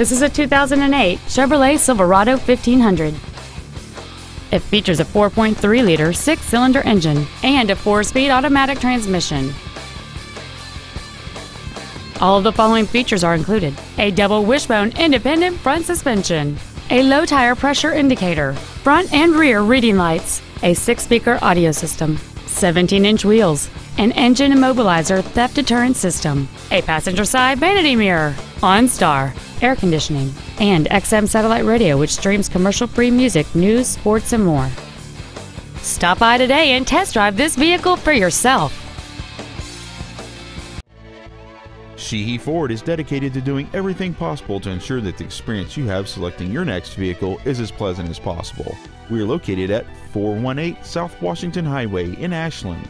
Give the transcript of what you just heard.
This is a 2008 Chevrolet Silverado 1500. It features a 4.3-liter six-cylinder engine and a 4-speed automatic transmission. All of the following features are included: a double wishbone independent front suspension, a low tire pressure indicator, front and rear reading lights, a 6-speaker audio system, 17-inch wheels, an engine immobilizer theft deterrent system, a passenger side vanity mirror, OnStar, air conditioning, and XM Satellite Radio, which streams commercial-free music, news, sports, and more. Stop by today and test drive this vehicle for yourself. Sheehy Ford is dedicated to doing everything possible to ensure that the experience you have selecting your next vehicle is as pleasant as possible. We are located at 418 South Washington Highway in Ashland.